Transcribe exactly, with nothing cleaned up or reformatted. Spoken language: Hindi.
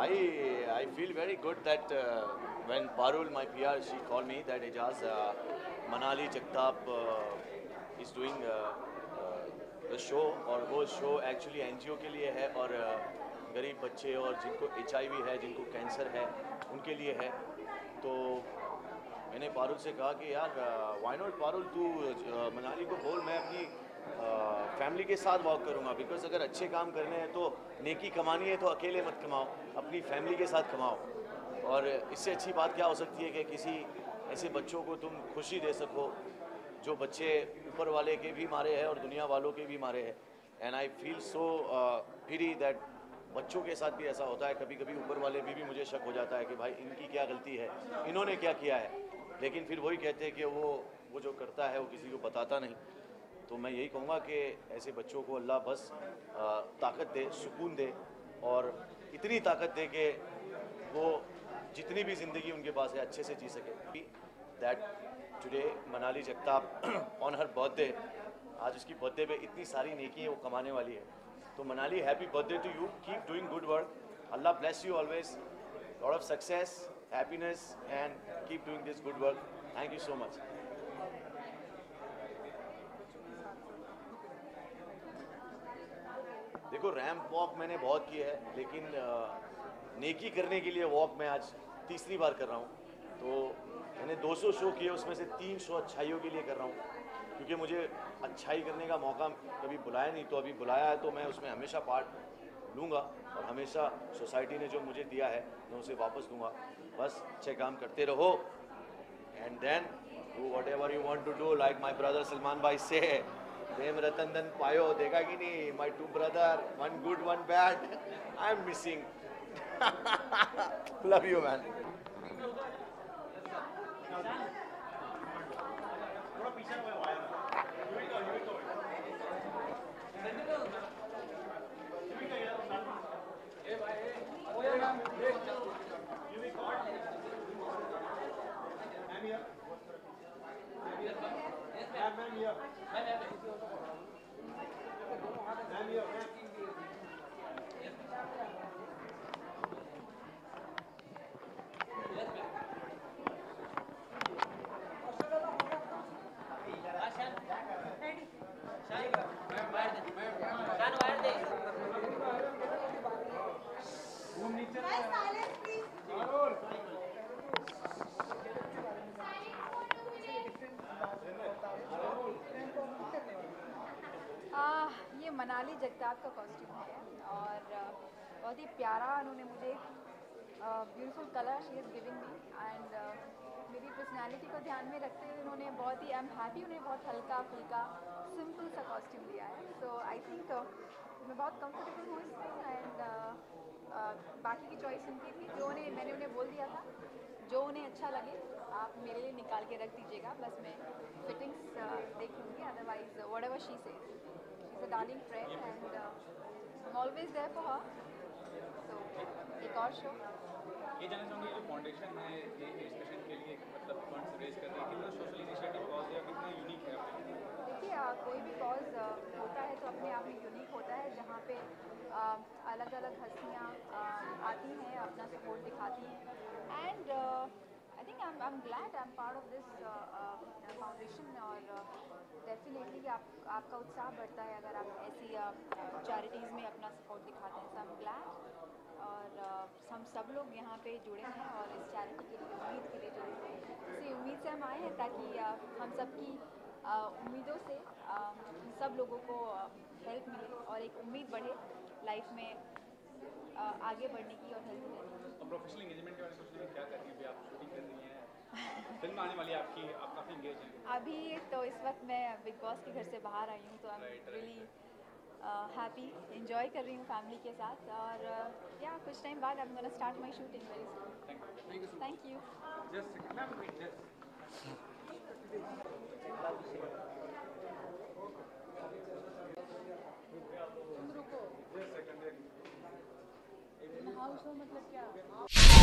I I feel very good that uh, when Parul, my P R, she called me that Ajaz uh, Manali Jagtap uh, is doing uh, uh, the show, और वो show actually N G O के लिए है और uh, गरीब बच्चे और जिनको H I V है, जिनको कैंसर है, उनके लिए है. तो मैंने पारुल से कहा कि यार why not पारुल, तू मनाली को बोल, मैं अपनी फैमिली के साथ वॉक करूँगा. बिकॉज अगर अच्छे काम करने हैं तो नेकी कमानी है तो अकेले मत कमाओ, अपनी फैमिली के साथ कमाओ. और इससे अच्छी बात क्या हो सकती है कि किसी ऐसे बच्चों को तुम खुशी दे सको जो बच्चे ऊपर वाले के भी मारे हैं और दुनिया वालों के भी मारे हैं. एंड आई फील सो पीरी दैट बच्चों के साथ भी ऐसा होता है. कभी कभी ऊपर वाले भी भी मुझे शक हो जाता है कि भाई इनकी क्या गलती है, इन्होंने क्या किया है. लेकिन फिर वही कहते हैं कि वो वो जो करता है वो किसी को बताता नहीं. तो मैं यही कहूँगा कि ऐसे बच्चों को अल्लाह बस ताकत दे, सुकून दे और इतनी ताकत दे कि वो जितनी भी ज़िंदगी उनके पास है अच्छे से जी सके. That today Manali Jagtap on her birthday, आज उसकी बर्थडे पे इतनी सारी नेकी है वो कमाने वाली है. तो Manali, happy birthday to you, keep doing good work, Allah bless you always, lot of success, happiness and keep doing this good work. Thank you so much. देखो, रैंप वॉक मैंने बहुत की है लेकिन नेकी करने के लिए वॉक मैं आज तीसरी बार कर रहा हूँ. तो मैंने दो सौ शो किए, उसमें से तीन सौ अच्छाइयों के लिए कर रहा हूँ क्योंकि मुझे अच्छाई करने का मौका कभी बुलाया नहीं. तो अभी बुलाया है तो मैं उसमें हमेशा पार्ट लूँगा और हमेशा सोसाइटी ने जो मुझे दिया है मैं उसे वापस दूंगा. बस अच्छे काम करते रहो and then do whatever you want to do. Like my brother Salman भाई से देम रतन दन पायो, देखा कि नहीं, my two brother, one good one bad, I am missing. Love you man. Manali Jagtap का कॉस्ट्यूम है और बहुत ही प्यारा उन्होंने मुझे beautiful colour she is giving me and मेरी पर्सनालिटी को ध्यान में रखते हुए उन्होंने बहुत ही, आई एम हैप्पी, उन्हें बहुत हल्का फुल्का सिंपल सा कॉस्ट्यूम दिया है. सो आई थिंक मैं बहुत कंफर्टेबल हूँ इसमें. एंड बाकी की चॉइस उनकी थी, जो उन्हें मैंने उन्हें बोल दिया था जो उन्हें अच्छा लगे आप मेरे लिए निकाल के रख दीजिएगा, बस मैं फिटिंग्स देख लूँगी. Otherwise whatever she says, a darling friend and uh, I'm always there for her. So एक और शो ये जानना चाहूँगी, जो फाउंडेशन है ये एजुकेशन के लिए मतलब फंड्स रेज कर रही है, कितना सोशल इनिशिएटिव कॉज या कितना यूनिक है आपके? देखिए, कोई भी कॉज होता है तो अपने आप में यूनिक होता है, जहाँ पे अलग अलग हस्तियाँ आती हैं अपना सपोर्ट दिखाती हैं. And I think I'm I'm glad I'm part of this uh, uh, foundation और uh, definitely आप आपका उत्साह बढ़ता है अगर आप ऐसी charities uh, में अपना support दिखाते हैं. So I'm glad और uh, हम सब लोग यहाँ पे जुड़े हैं और इस charity के लिए, उम्मीद के लिए जुड़े हैं. इसी उम्मीद से हम आए हैं ताकि uh, हम सबकी uh, उम्मीदों से uh, सब लोगों को uh, help मिले और एक उम्मीद बढ़े life में uh, आगे बढ़ने की और healthy रहने की. प्रोफेशनल एंगेजमेंट के बारे में सोचने में क्या करती है, आप शूटिंग कर रही हैं, फिल्म आने वाली है आपकी, आप काफ़ी एंगेज हैं अभी. तो इस वक्त मैं बिग बॉस के घर से बाहर आई हूँ तो I am really happy, enjoy कर रही हूँ फैमिली के साथ. और uh, या कुछ टाइम बाद I am gonna start my shooting very soon. Thank you. मतलब क्या